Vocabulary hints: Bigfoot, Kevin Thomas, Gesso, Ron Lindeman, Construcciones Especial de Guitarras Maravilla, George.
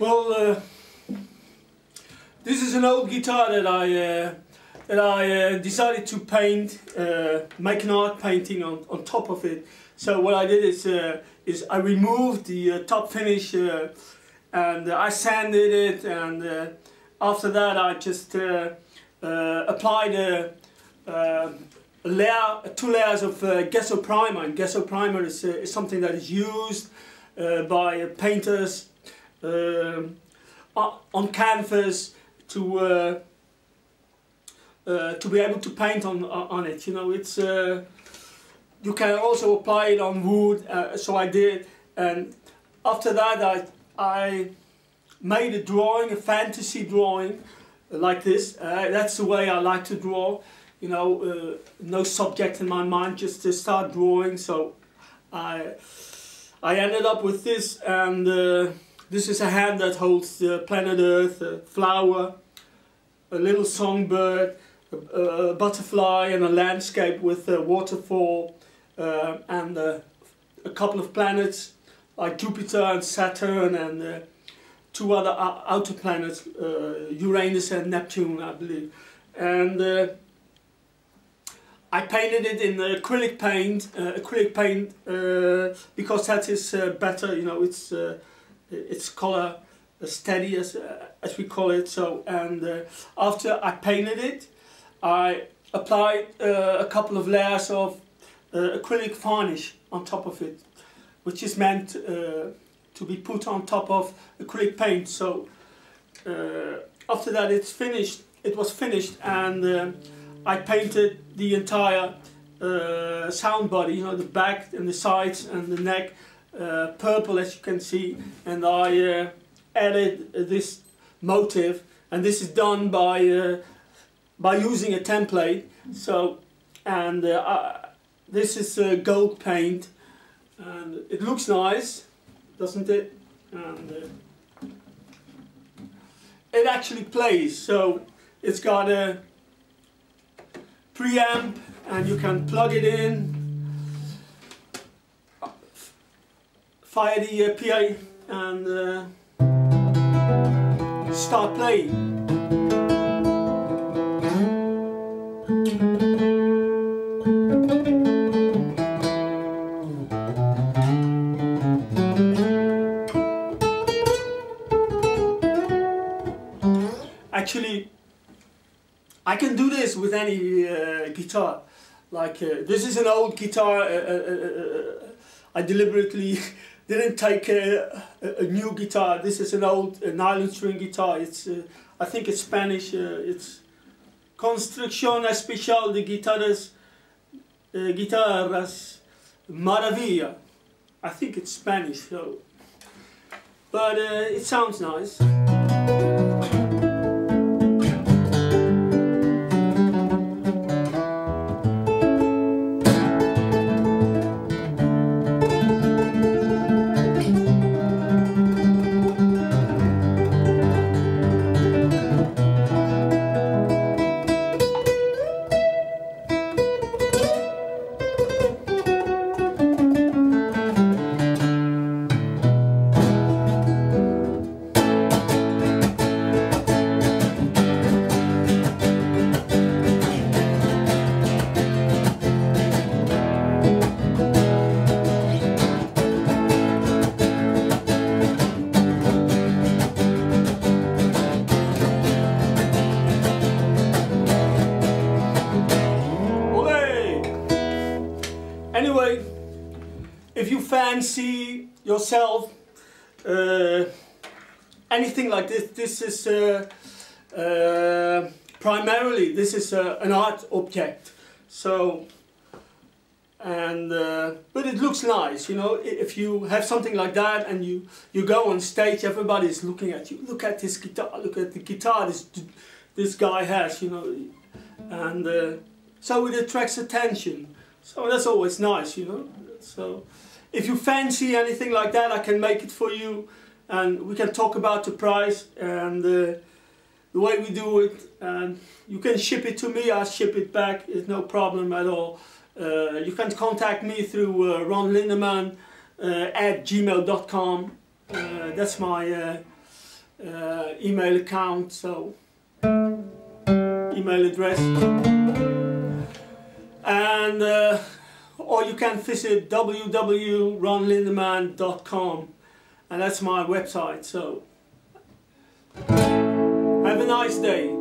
Well, this is an old guitar that I decided to paint, make an art painting on top of it. So what I did is I removed the top finish and I sanded it, and after that I just applied two layers of gesso primer. And gesso primer is something that is used by painters on canvas to be able to paint on it. You know, it's you can also apply it on wood. So I did, and after that I made a drawing, a fantasy drawing, like this. That's the way I like to draw. You know, no subject in my mind, just to start drawing. So I ended up with this, and this is a hand that holds the planet Earth, a flower, a little songbird, a butterfly, and a landscape with a waterfall, and a couple of planets like Jupiter and Saturn, and two other outer planets, Uranus and Neptune, I believe. And I painted it in acrylic paint because that is better. You know, it's color steady, as we call it. So, and after I painted it, I applied a couple of layers of acrylic varnish on top of it, which is meant to be put on top of acrylic paint. So after that, it's finished. It was finished, and I painted the entire sound body, you know, the back and the sides and the neck, purple, as you can see, and I added this motif, and this is done by using a template. So, and this is gold paint, and it looks nice, doesn't it? And it actually plays, so it's got a preamp, and you can plug it in, fire the PA, and start playing. Actually, I can do this with any guitar. Like this is an old guitar. I deliberately didn't take a new guitar. This is an old nylon string guitar. It's I think it's Spanish. It's Construcciones Especial de Guitarras Maravilla. I think it's Spanish. So, but it sounds nice. Anyway, if you fancy yourself anything like this, this is primarily this is an art object. So, and but it looks nice, you know. If you have something like that and you go on stage, everybody's looking at you. Look at this guitar. Look at the guitar this guy has, you know, and so it attracts attention. So that's always nice, you know. So if you fancy anything like that, I can make it for you, and we can talk about the price and the way we do it. And you can ship it to me, I'll ship it back, it's no problem at all. You can contact me through Ron Lindeman at gmail.com. That's my email count, so email address, and or you can visit www.ronlindeman.com, and that's my website. So have a nice day.